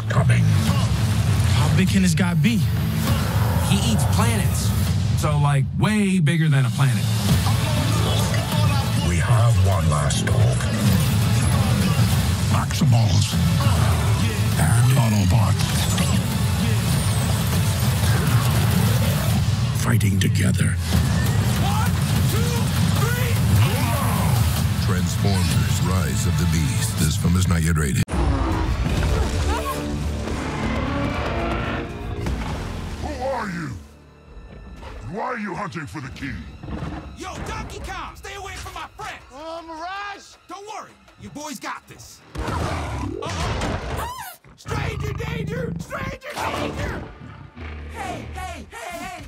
is coming. How big can this guy be? He eats planets. So, like, way bigger than a planet. We have one last talk. Maximals and Autobot fighting together. 1, 2, 3. Transformers Rise of the Beasts. This film is not yet rated. Why are you hunting for the key? Yo, Donkey Kong, stay away from my friend! Mirage? Don't worry, you boys got this. Stranger danger! Stranger danger! Hey, hey, hey, hey!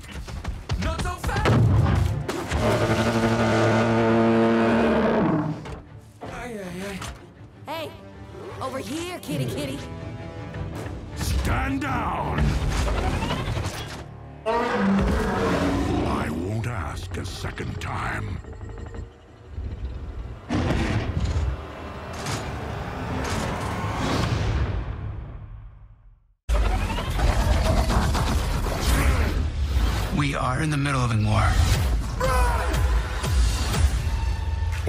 Not so fast! Ay, ay, ay. Hey, over here, kitty, kitty. Stand down! A second time. We are in the middle of a war.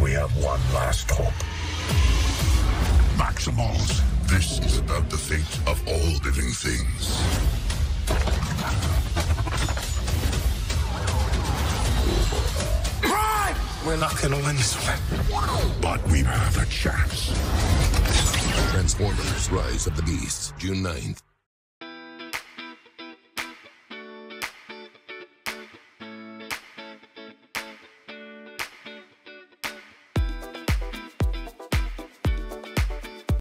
We have one last hope. Maximals. This is about the fate of all living things. We're not gonna win this one. But we have a chance. Transformers Rise of the Beasts, June 9th.